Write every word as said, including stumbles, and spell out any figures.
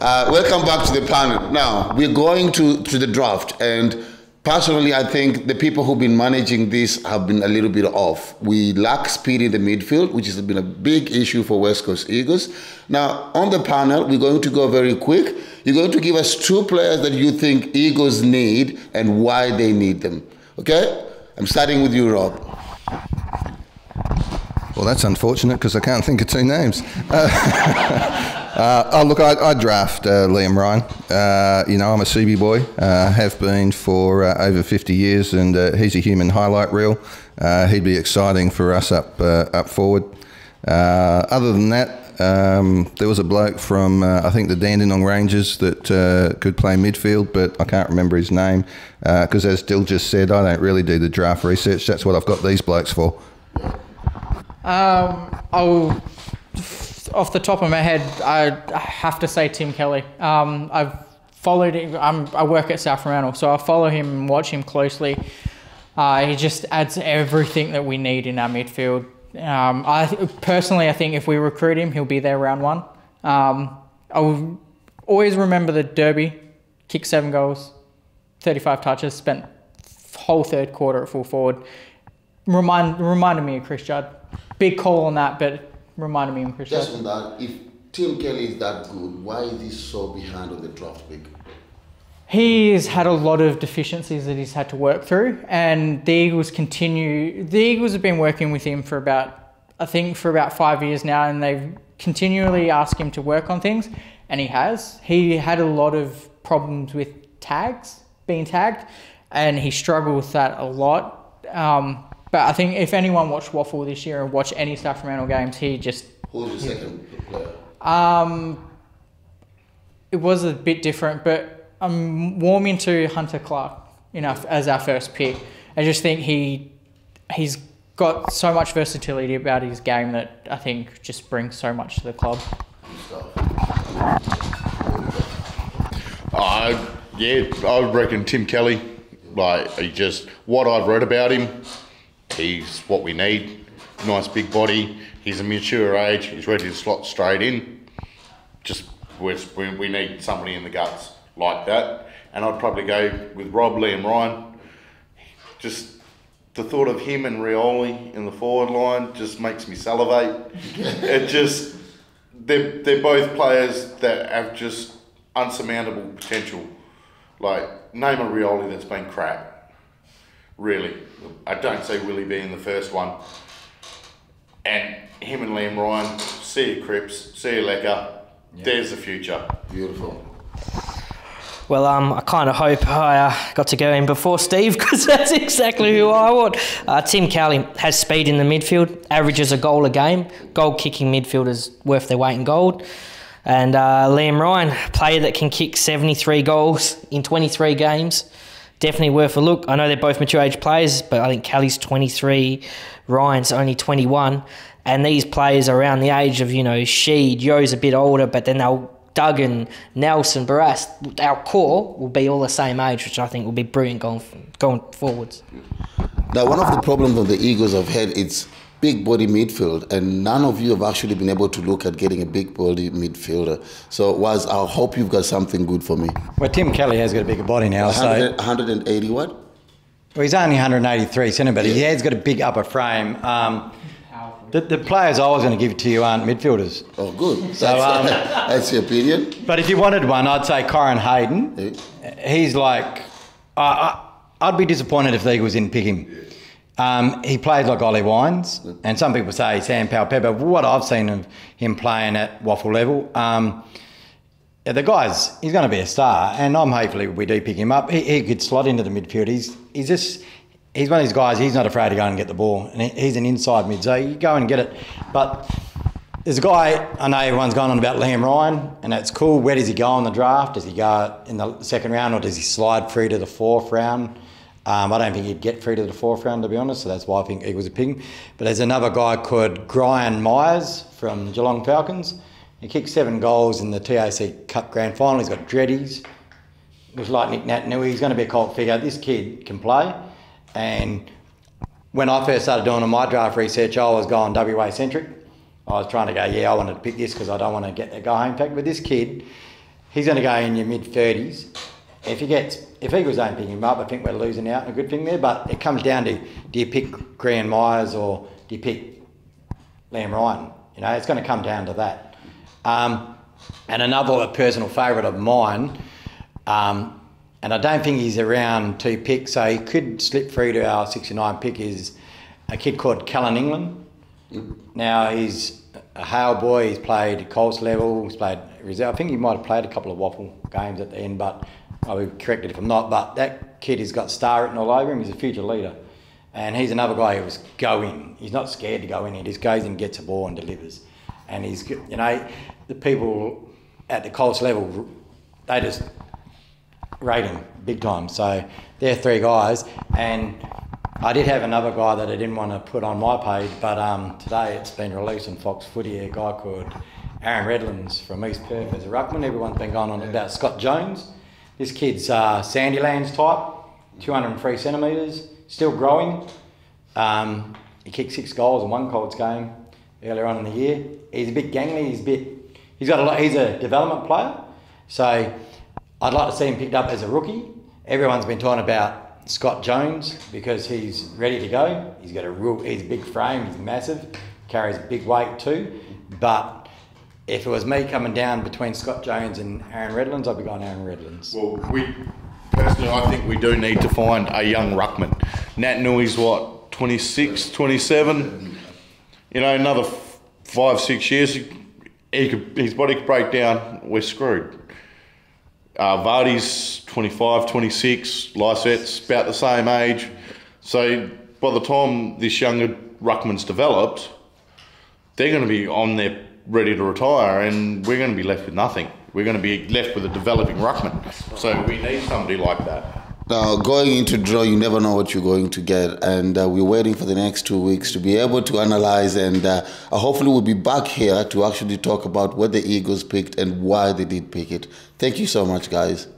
Uh, welcome back to the panel. Now, we're going to, to the draft, and personally, I think the people who've been managing this have been a little bit off. We lack speed in the midfield, which has been a big issue for West Coast Eagles. Now, on the panel, we're going to go very quick. You're going to give us two players that you think Eagles need and why they need them. Okay? I'm starting with you, Rob. Well, that's unfortunate because I can't think of two names. Uh, Uh, oh, look, I, I draft uh, Liam Ryan. Uh, you know, I'm a C B boy, uh, have been for uh, over fifty years, and uh, he's a human highlight reel. Uh, he'd be exciting for us up uh, up forward. Uh, other than that, um, there was a bloke from, uh, I think, the Dandenong Rangers that uh, could play midfield, but I can't remember his name because, uh, as Dill just said, I don't really do the draft research. That's what I've got these blokes for. Um, I'll... Off the top of my head, I have to say Tim Kelly. Um, I've followed him. I'm, I work at South Fremantle, so I follow him and watch him closely. Uh, he just adds everything that we need in our midfield. Um, I personally, I think if we recruit him, he'll be there round one. Um, I will always remember the derby. Kicked seven goals, thirty-five touches, spent the whole third quarter at full forward. Remind, reminded me of Chris Judd. Big call on that, but... Reminded me in perspective. Just on that, if Tim Kelly is that good, why is he so behind on the draft pick? He has had a lot of deficiencies that he's had to work through, and the Eagles continue. The Eagles have been working with him for about, I think, for about five years now, and they've continually asked him to work on things, and he has. He had a lot of problems with tags, being tagged, and he struggled with that a lot. Um, But I think if anyone watched Waffle this year and watched any South Fremantle games, he just... Who was the second player? Um, it was a bit different, but I'm warming to Hunter Clark you know, as our first pick. I just think he, he's got so much versatility about his game that I think just brings so much to the club. Uh, yeah, I reckon Tim Kelly. Like, he just... What I've read about him... He's what we need. Nice big body. He's a mature age. He's ready to slot straight in. Just we we need somebody in the guts like that. And I'd probably go with Rob, Liam Ryan. Just the thought of him and Rioli in the forward line just makes me salivate. It just they're they're both players that have just unsurmountable potential. Like name a Rioli that's been crap. Really, I don't see Willie B in the first one. And him and Liam Ryan, see you Cripps, see you Lecker. Yep. There's the future. Beautiful. Well, um, I kind of hope I uh, got to go in before Steve because that's exactly who I want. Uh, Tim Kelly has speed in the midfield, averages a goal a game. Goal-kicking midfielders worth their weight in gold. And uh, Liam Ryan, player that can kick seventy-three goals in twenty-three games. Definitely worth a look. I know they're both mature age players, but I think Kelly's twenty-three, Ryan's only twenty-one, and these players are around the age of, you know, Sheed, Yo's a bit older, but then they'll Duggan, Nelson, Barras, our core will be all the same age, which I think will be brilliant going going forwards. Now, one of the problems that the Eagles have had is big body midfield, and none of you have actually been able to look at getting a big body midfielder. So, Waz, I hope you've got something good for me. Well, Tim Kelly has got a bigger body now. one hundred, so one hundred eighty what? Well, he's only one hundred eighty-three centimetres. Yeah. He has got a big upper frame. Um, the, the players I was going to give to you aren't midfielders. Oh, good. So that's, um, that's your opinion. But if you wanted one, I'd say Corin Hayden. Yeah. He's like, I, I, I'd be disappointed if the Eagles didn't pick him. Yeah. Um, he plays like Olly Wines, and some people say Sam Palpepper. What I've seen of him playing at Waffle level, um, the guy's he's going to be a star, and I'm hopefully we do pick him up. He, he could slot into the midfield. He's he's just he's one of these guys. He's not afraid to go and get the ball, and he's an inside mid, so you go and get it. But there's a guy I know everyone's going on about Liam Ryan, and that's cool. Where does he go in the draft? Does he go in the second round, or does he slide through to the fourth round? Um, I don't think he'd get through to the fourth round, to be honest, so that's why I think Eagles are picking. But there's another guy called Gryan Miers from Geelong Falcons. He kicked seven goals in the T A C Cup Grand Final. He's got dreadies. Looks like Nick Natanui. He's going to be a cult figure. This kid can play. And when I first started doing my draft research, I was going W A-centric. I was trying to go, yeah, I wanted to pick this because I don't want to get that guy home packed. But this kid he's going to go in your mid thirties. If he gets, if Eagles don't pick him up, I think we're losing out on a good thing there. But it comes down to, do you pick Gryan Miers or do you pick Liam Ryan? You know, it's going to come down to that. Um, and another personal favourite of mine, um, and I don't think he's around two picks, so he could slip through to our sixty-nine pick, is a kid called Callan England. Now, he's a Hale boy. He's played Colts level. He's played reserve. I think he might have played a couple of Waffle games at the end, but I'll be corrected if I'm not. But that kid has got star written all over him. He's a future leader. And he's another guy who was going. He's not scared to go in. He just goes and gets a ball and delivers. And he's, you know, the people at the Colts level, they just rate him big time. So they're three guys. And I did have another guy that I didn't want to put on my page, but um, today it's been released on Fox Footy, a guy called Aaron Redhead from East Perth as a ruckman. Everyone's been going on yeah. about Scott Jones. This kid's uh, Sandylands type, two hundred three centimetres, still growing. Um, he kicked six goals in one Colts game earlier on in the year. He's a bit gangly. He's a bit. He's got a lot. He's a development player, so I'd like to see him picked up as a rookie. Everyone's been talking about Scott Jones, because he's ready to go. He's got a real, he's a big frame, he's massive, carries big weight too. But if it was me coming down between Scott Jones and Aaron Redlands, I'd be going Aaron Redlands. Well, we personally, I think we do need to find a young ruckman. Natanui's what, twenty-six, twenty-seven? You know, another f five, six years, he could, his body could break down, we're screwed. Uh, Vardy's twenty-five, twenty-six, Lysette's about the same age. So by the time this younger ruckman's developed, they're going to be on there ready to retire, and we're going to be left with nothing. We're going to be left with a developing ruckman. So we need somebody like that. Now, going into draw, you never know what you're going to get, and uh, we're waiting for the next two weeks to be able to analyse, and uh, hopefully we'll be back here to actually talk about what the Eagles picked and why they did pick it. Thank you so much, guys.